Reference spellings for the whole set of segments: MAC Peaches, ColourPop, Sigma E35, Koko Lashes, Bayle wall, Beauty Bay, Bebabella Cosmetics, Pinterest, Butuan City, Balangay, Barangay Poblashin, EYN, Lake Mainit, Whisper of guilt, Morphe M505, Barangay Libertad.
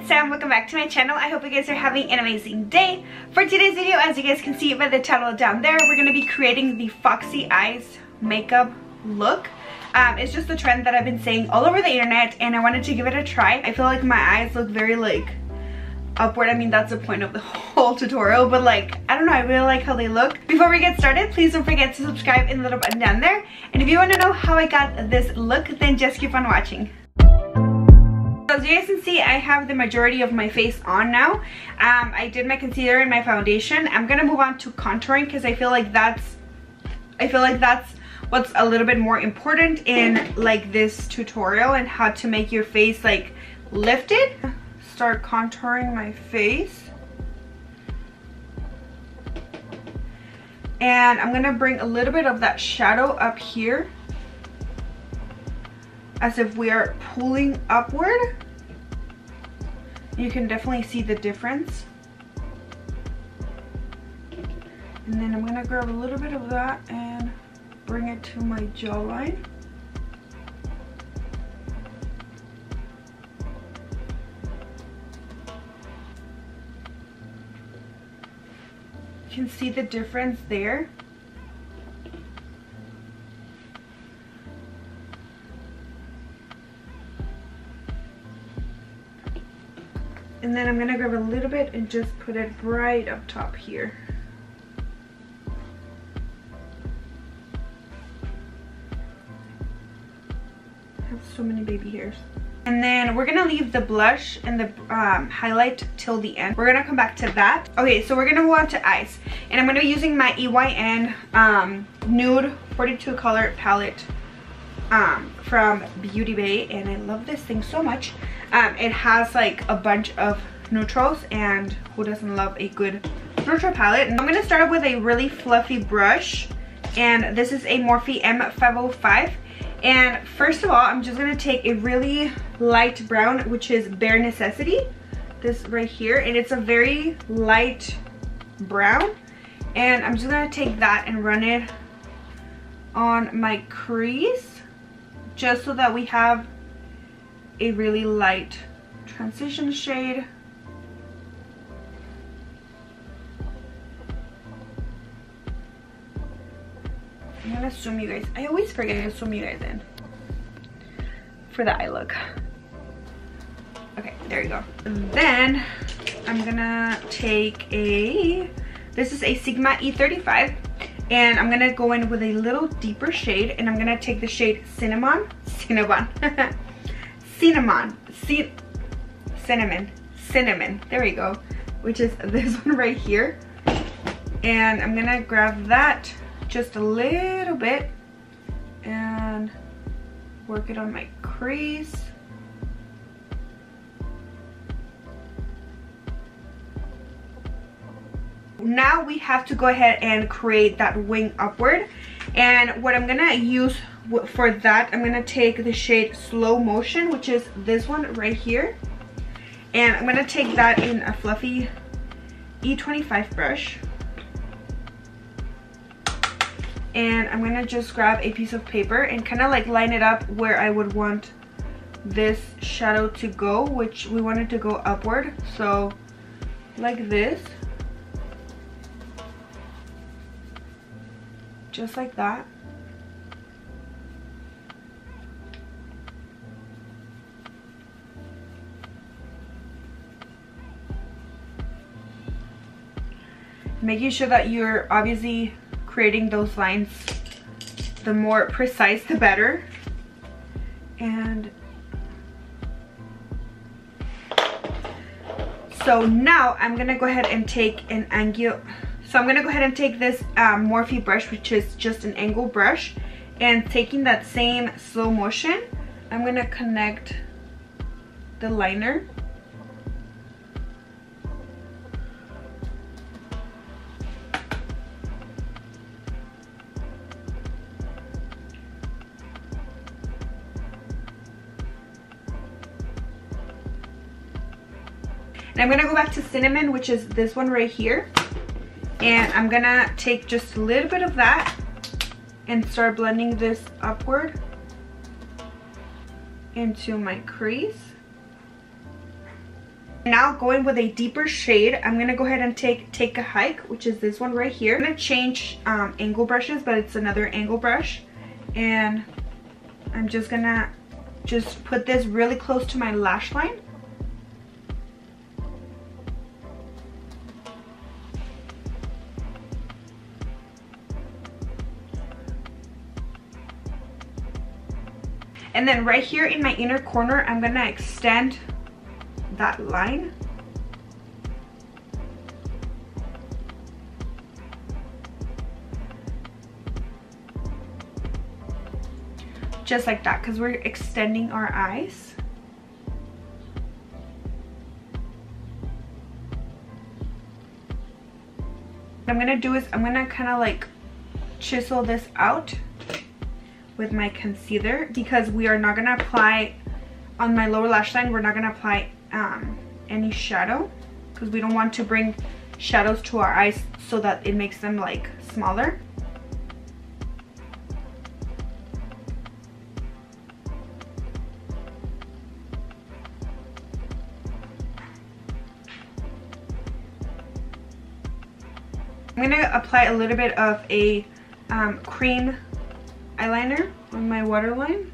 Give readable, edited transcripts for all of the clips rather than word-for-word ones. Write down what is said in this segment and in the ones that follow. it's Sam, welcome back to my channel. I hope you guys are having an amazing day. For today's video, as you guys can see by the title down there, we're gonna be creating the Foxy Eyes makeup look. It's just the trend that I've been seeing all over the internet and I wanted to give it a try. I feel like my eyes look very like upward. I mean, that's the point of the whole tutorial, but like, I don't know, I really like how they look. Before we get started, please don't forget to subscribe and the little button down there. And if you want to know how I got this look, then just keep on watching. So as you guys can see, I have the majority of my face on now. I did my concealer and my foundation. I'm gonna move on to contouring because I feel like that's what's a little bit more important in like this tutorial and how to make your face like lifted. Start contouring my face. And I'm gonna bring a little bit of that shadow up here, as if we are pulling upward. You can definitely see the difference. And then I'm gonna grab a little bit of that and bring it to my jawline. You can see the difference there. And then I'm gonna grab a little bit and just put it right up top here. I have so many baby hairs. And then we're gonna leave the blush and the highlight till the end. We're gonna come back to that. Okay, so we're gonna move on to eyes. And I'm gonna be using my EYN Nude 42 color palette from Beauty Bay, and I love this thing so much. It has like a bunch of neutrals, and who doesn't love a good neutral palette? And I'm gonna start with a really fluffy brush, and this is a Morphe M505. And first of all, I'm just gonna take a really light brown, which is Bare Necessity, this right here, and it's a very light brown. And I'm just gonna take that and run it on my crease, just so that we have a really light transition shade. I'm gonna zoom you guys. I always forget to zoom you guys in for the eye look. Okay, there you go. And then I'm gonna take a, this is a Sigma E35. And I'm gonna go in with a little deeper shade, and I'm gonna take the shade cinnamon, there we go, which is this one right here. And I'm gonna grab that just a little bit and work it on my crease. Now we have to go ahead and create that wing upward, and what I'm gonna use for that, I'm gonna take the shade Slow Motion, which is this one right here, and I'm gonna take that in a fluffy E25 brush, and I'm gonna just grab a piece of paper and kind of like line it up where I would want this shadow to go, which we want it to go upward, so like this. Just like that. Making sure that you're obviously creating those lines, the more precise the better. And so now I'm gonna go ahead and take an angle. So I'm gonna go ahead and take this Morphe brush, which is just an angle brush, and taking that same Slow Motion, I'm gonna connect the liner. And I'm gonna go back to Cinnamon, which is this one right here. And I'm gonna take just a little bit of that and start blending this upward into my crease. Now going with a deeper shade, I'm gonna go ahead and take a hike, which is this one right here. I'm gonna change angle brushes, but it's another angle brush, and I'm just gonna put this really close to my lash line. And then right here in my inner corner, I'm gonna extend that line. Just like that, because we're extending our eyes. What I'm gonna do is I'm gonna kind of like chisel this out with my concealer, because we are not gonna apply on my lower lash line. We're not gonna apply any shadow, because we don't want to bring shadows to our eyes so that it makes them like smaller. I'm gonna apply a little bit of a cream eyeliner on my waterline.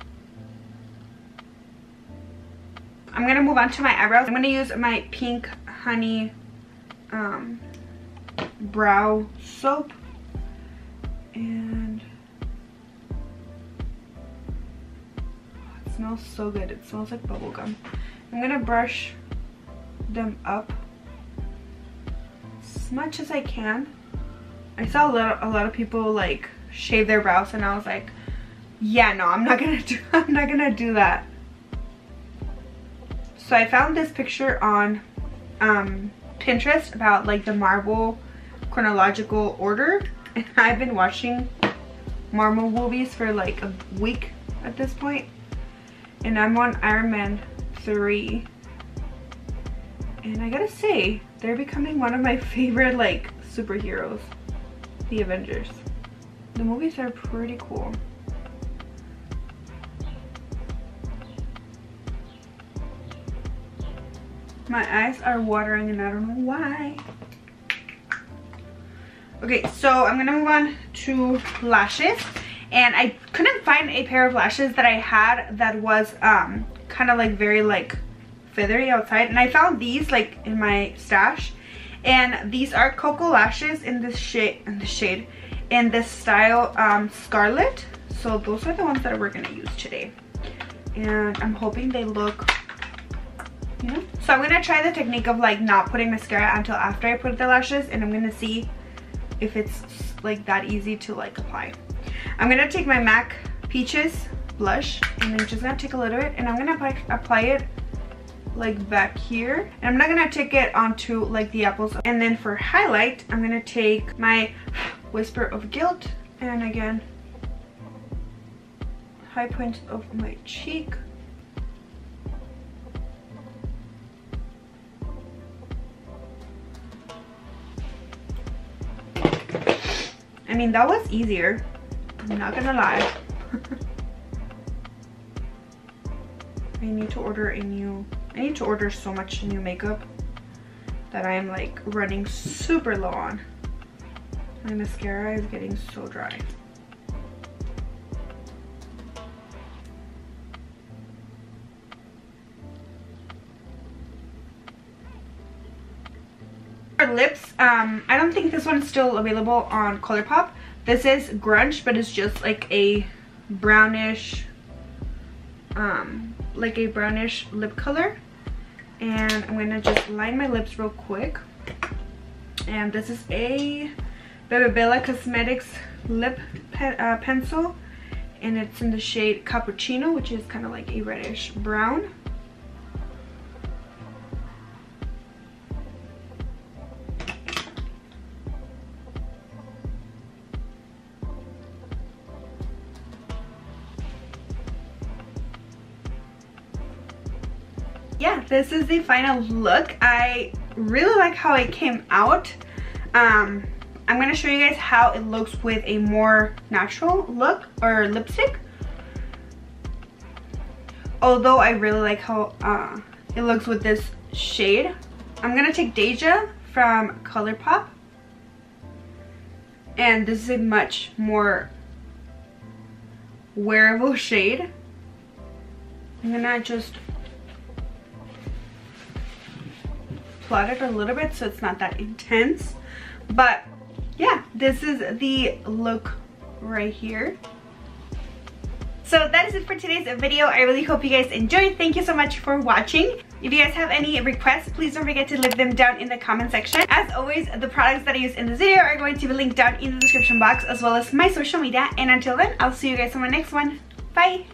I'm going to move on to my eyebrows. I'm going to use my Pink Honey brow soap, and it smells so good. It smells like bubble gum. I'm going to brush them up as much as I can. I saw a lot of people like shave their brows, and I was like, yeah, no, I'm not gonna do that. So I found this picture on Pinterest about like the Marvel chronological order, and I've been watching Marvel movies for like a week at this point, and I'm on Iron Man 3, and I gotta say they're becoming one of my favorite like superheroes, the Avengers. The movies are pretty cool. My eyes are watering and I don't know why. Okay, so I'm gonna move on to lashes, and I couldn't find a pair of lashes that I had that was kind of like very like feathery outside, and I found these like in my stash, and these are Koko Lashes in this shade, in this style Scarlet. So those are the ones that we're gonna use today, and I'm hoping they look, you know. So I'm gonna try the technique of like not putting mascara until after I put the lashes, and I'm gonna see if it's like that easy to like apply. I'm gonna take my MAC Peaches blush, and I'm just gonna take a little bit, and I'm gonna apply it like back here, and I'm not gonna take it onto like the apples. And then for highlight, I'm gonna take my Whisper of Guilt, and again high points of my cheek. I mean, that was easier, I'm not gonna lie. I need to order so much new makeup that I am like running super low on. My mascara is getting so dry. Our lips, I don't think this one's still available on ColourPop. This is Grunge, but it's just like a brownish, lip color. And I'm gonna just line my lips real quick. And this is a Bebabella Cosmetics lip pencil, and it's in the shade Cappuccino, which is kind of like a reddish brown. Yeah, this is the final look. I really like how it came out. I'm going to show you guys how it looks with a more natural look or lipstick. Although I really like how it looks with this shade. I'm going to take Deja from ColourPop. And this is a much more wearable shade. I'm going to just plot it a little bit so it's not that intense. But yeah, this is the look right here. So that is it for today's video. I really hope you guys enjoyed. Thank you so much for watching. If you guys have any requests, please don't forget to leave them down in the comment section. As always, the products that I use in this video are going to be linked down in the description box, as well as my social media. And until then, I'll see you guys on my next one. Bye!